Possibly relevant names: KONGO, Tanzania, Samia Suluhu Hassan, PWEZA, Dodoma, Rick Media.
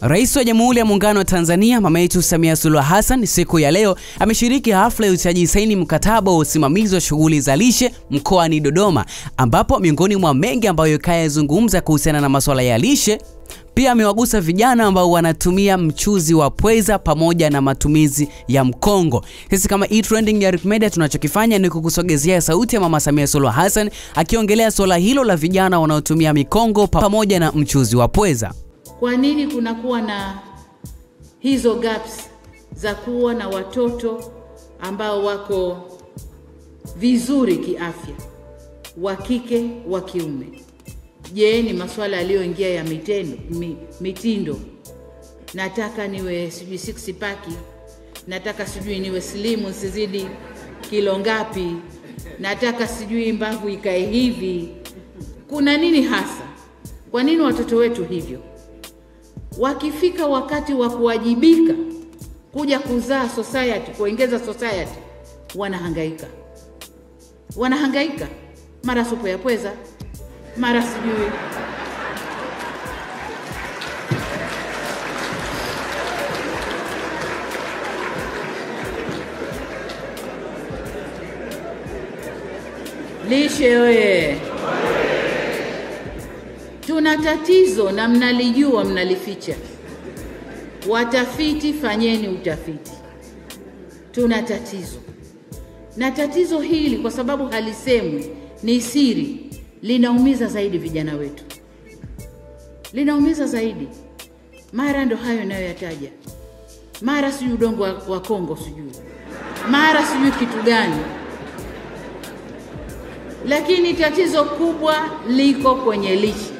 Rais wa Jamhuri ya Muungano wa Tanzania mama yetu Samia Suluhu Hassan siku ya leo ameshiriki hafla ya utiaji saini mkataba wa usimamizi wa shughuli za lishe mkoani Dodoma, ambapo miongoni mwa mengi ambayo kayazungumza kuhusiana na masuala ya lishe, pia amewagusa vijana ambao wanatumia mchuzi wa pweza pamoja na matumizi ya mkongo. Sisi kama e-trending ya Rick Media tunachokifanya ni kukusogezea sauti ya mama Samia Suluhu Hassan akiongelea swala hilo la vijana wanaotumia mikongo pamoja na mchuzi wa pweza. Kwa nini kunakuwa na hizo gaps za kuwa na watoto ambao wako vizuri kiafya, wa kike, wa kiume? Je, ni masuala yaliyoingia ya mitindo? Nataka niwe sijui six pack, nataka sijui niwe slim sizidi kilo ngapi, nataka sijui mbavu ikae hivi. Kuna nini hasa? Kwa nini watoto wetu hivyo? Wakifika wakati wa kuwajibika kuja kuzaa society, kuongeza society, wanahangaika mara supu ya pweza, mara sijui lishe. Oye, tuna tatizo na mnalijua, mnalificha. Watafiti, fanyeni utafiti. Tuna tatizo. Na tatizo hili, kwa sababu halisemwi, ni siri, linaumiza zaidi vijana wetu. Linaumiza zaidi. Mara ndo hayo nayoyataja. Mara sijui udongo wa Kongo sijui, mara sijui kitu gani. Lakini tatizo kubwa liko kwenye lishe.